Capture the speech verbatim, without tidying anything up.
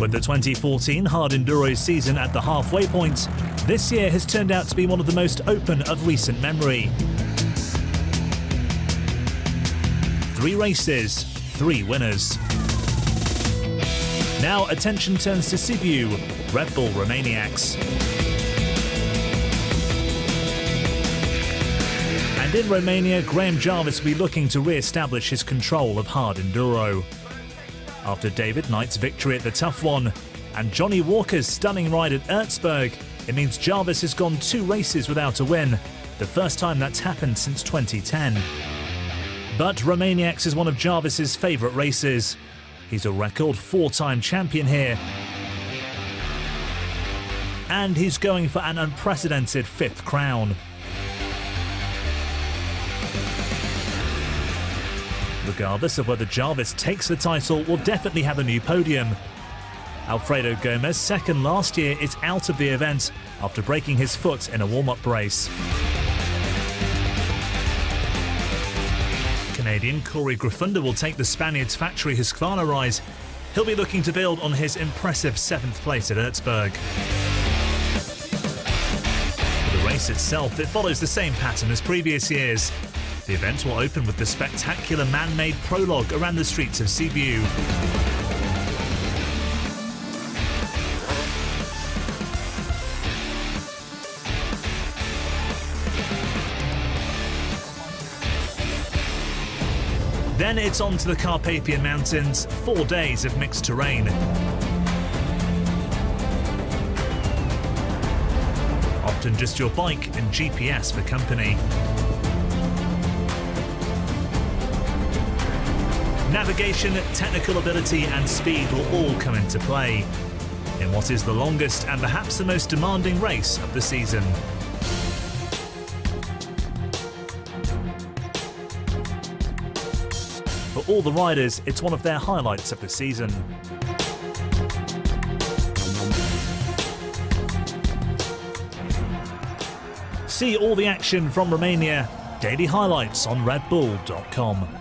With the twenty fourteen hard enduro season at the halfway point, this year has turned out to be one of the most open of recent memory. Three races, three winners. Now attention turns to Sibiu, Red Bull Romaniacs. And in Romania, Graham Jarvis will be looking to re-establish his control of hard enduro. After David Knight's victory at the Tough One and Johnny Walker's stunning ride at Erzberg, it means Jarvis has gone two races without a win, the first time that's happened since twenty ten. But Romaniacs is one of Jarvis's favourite races. He's a record four-time champion here. And he's going for an unprecedented fifth crown. Regardless of whether Jarvis takes the title, we'll definitely have a new podium. Alfredo Gomez, second last year, is out of the event after breaking his foot in a warm-up race. Canadian Corey Grafunda will take the Spaniard's factory Husqvarna ride. He'll be looking to build on his impressive seventh place at Erzberg. For the race itself, it follows the same pattern as previous years. The event will open with the spectacular man-made prologue around the streets of Sibiu. Then it's on to the Carpathian Mountains, four days of mixed terrain. Often just your bike and G P S for company. Navigation, technical ability and speed will all come into play in what is the longest and perhaps the most demanding race of the season. For all the riders, it's one of their highlights of the season. See all the action from Romania, daily highlights on red bull dot com.